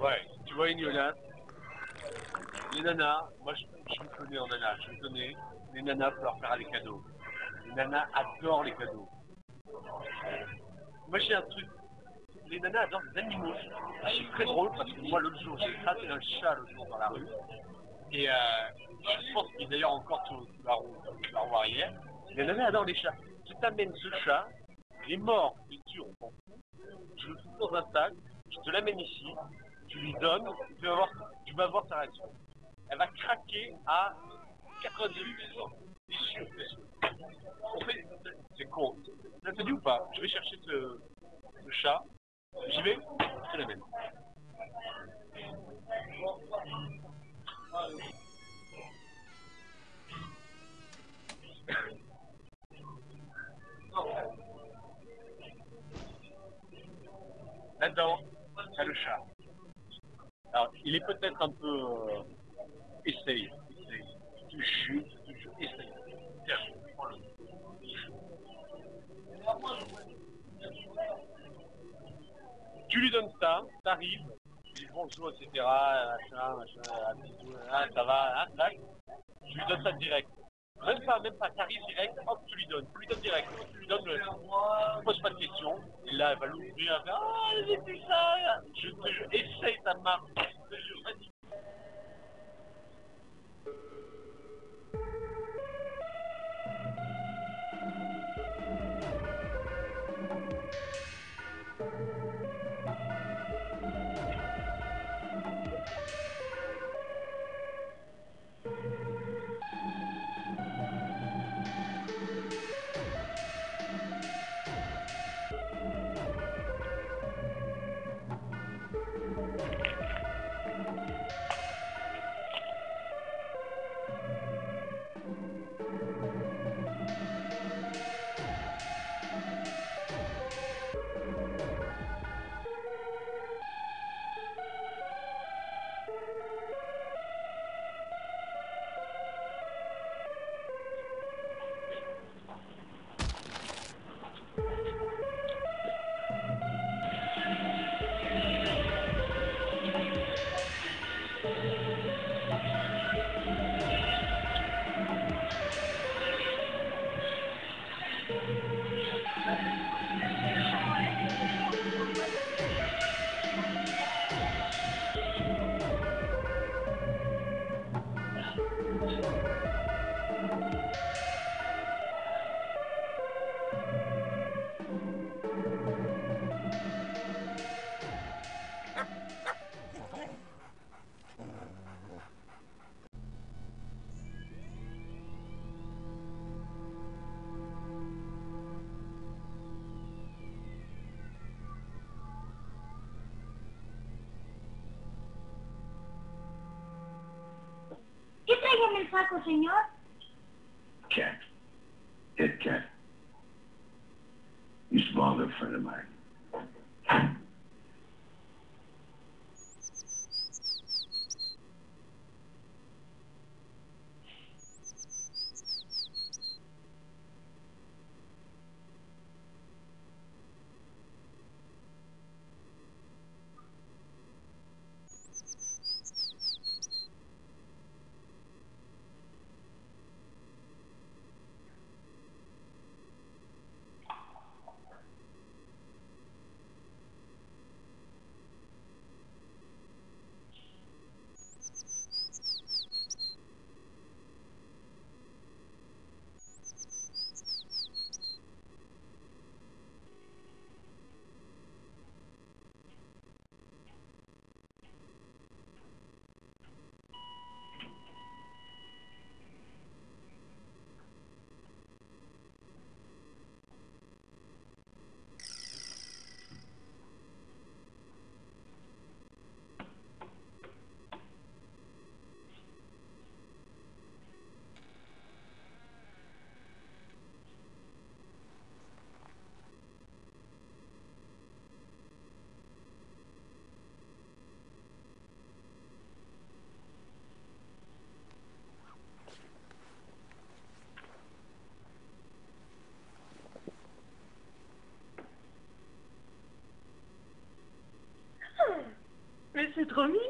Ouais, tu vois Ignolas, les nanas, moi je me connais en nanas, je me connais, les nanas pour leur faire des cadeaux. Les nanas adorent les cadeaux. Moi j'ai un truc, les nanas adorent les animaux. C'est très drôle parce que moi l'autre jour, j'ai écrasé un chat l'autre jour dans la rue. Et je pense qu'il est d'ailleurs encore sous la roue arrière. Les nanas adorent les chats. Je t'amène ce chat, il est mort, il est dur, on s'en fout. Je le fous dans un sac, je te l'amène ici. Tu lui donnes, tu vas voir sa réaction. Elle va craquer à 98%. C'est sûr, c'est sûr. En fait, c'est con. T'as entendu ou pas? Je vais chercher ce chat. J'y vais, je te l'amène. Là-dedans, t'as le chat. Alors, il est peut-être un peu... Essaye. Tu chutes, essaye. Tiens, prends-le. Tu lui donnes ça, t'arrives, tu dis bonjour, etc. Machin, ça va, hein, tac. Tu lui donnes ça direct. Même pas, t'arrives direct, hop, tu lui donnes direct. Tu lui donnes le... Tu poses pas de questions. Et là, elle va l'ouvrir, elle va dire, ah, j'ai plus ça. Je essaye ta marque. ¿Qué el saco, señor? Cat. Dead cat. He's a smaller friend of mine. compromis.